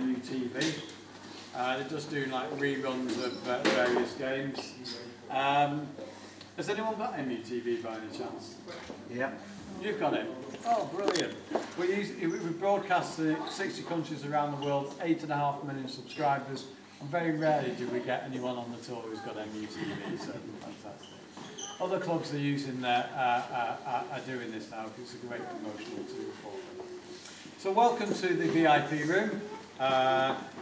MUTV. They're just doing like reruns of various games. Has anyone got MUTV by any chance? Yeah. You've got it? Oh, brilliant. We broadcast to 60 countries around the world, 8.5 million subscribers, and very rarely do we get anyone on the tour who's got MUTV, so fantastic. Other clubs are using their, are doing this now because it's a great promotional tool for them. So welcome to the VIP room.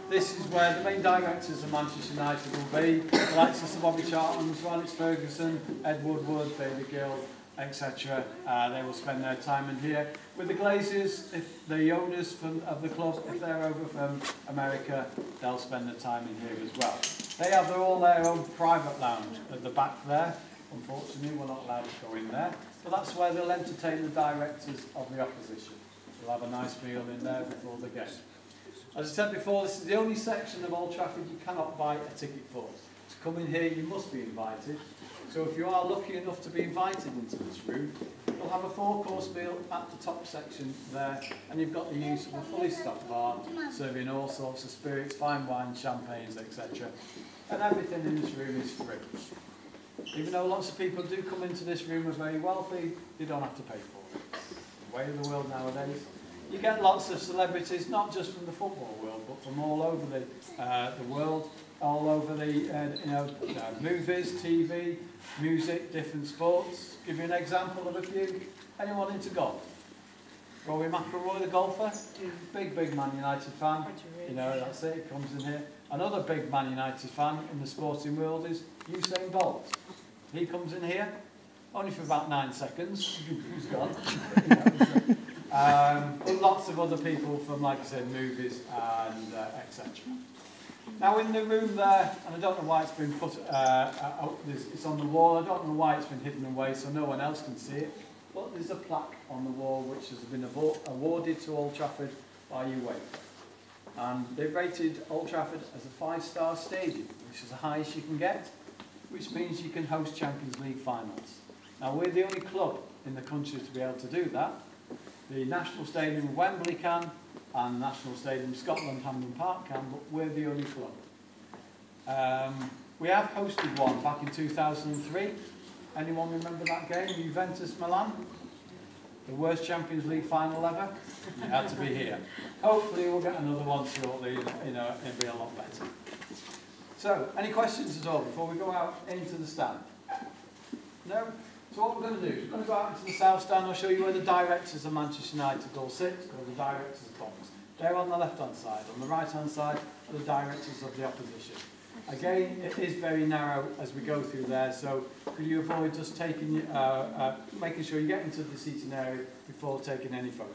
This is where the main directors of Manchester United will be, the likes of Sir Bobby Charlton, Sir Alex Ferguson, Ed Woodward, David Gill, etc. They will spend their time in here. With the Glazers, if the owners of the club, if they're over from America, they'll spend their time in here as well. They have all their own private lounge at the back there. Unfortunately, we're not allowed to go in there, but that's where they'll entertain the directors of the opposition. They'll have a nice meal in there before the game. As I said before, this is the only section of Old Trafford you cannot buy a ticket for. To come in here, you must be invited. So if you are lucky enough to be invited into this room, you'll have a four-course meal at the top section there, and you've got the use of a fully stocked bar, serving all sorts of spirits, fine wine, champagnes, etc. And everything in this room is free. Even though lots of people do come into this room as very wealthy, they don't have to pay for it. The way of the world nowadays. You get lots of celebrities, not just from the football world, but from all over the world, all over the movies, TV, music, different sports. Give you an example of a few. Anyone into golf? Rory McIlroy, the golfer, big Man United fan. You know, that's it, he comes in here. Another big Man United fan in the sporting world is Usain Bolt. He comes in here, only for about 9 seconds. He's gone. But lots of other people from, like I said, movies and etc. Now in the room there, and I don't know why it's been put out, it's on the wall, I don't know why it's been hidden away so no one else can see it, but there's a plaque on the wall which has been awarded to Old Trafford by UEFA. And they've rated Old Trafford as a 5-star stadium, which is the highest you can get, which means you can host Champions League finals. Now we're the only club in the country to be able to do that. The National Stadium of Wembley can, and the National Stadium of Scotland, Hampden Park can, but we're the only club. We have hosted one back in 2003. Anyone remember that game? Juventus Milan? The worst Champions League final ever? It had to be here. Hopefully we'll get another one shortly, it'll be a lot better. So, any questions at all before we go out into the stand? No? So what we're going to do is we're going to go out into the south stand. I'll show you where the directors of Manchester United all sit, or the directors of clubs. They're on the left-hand side. On the right-hand side are the directors of the opposition. Again, it is very narrow as we go through there, so could you avoid just making sure you get into the seating area before taking any photos.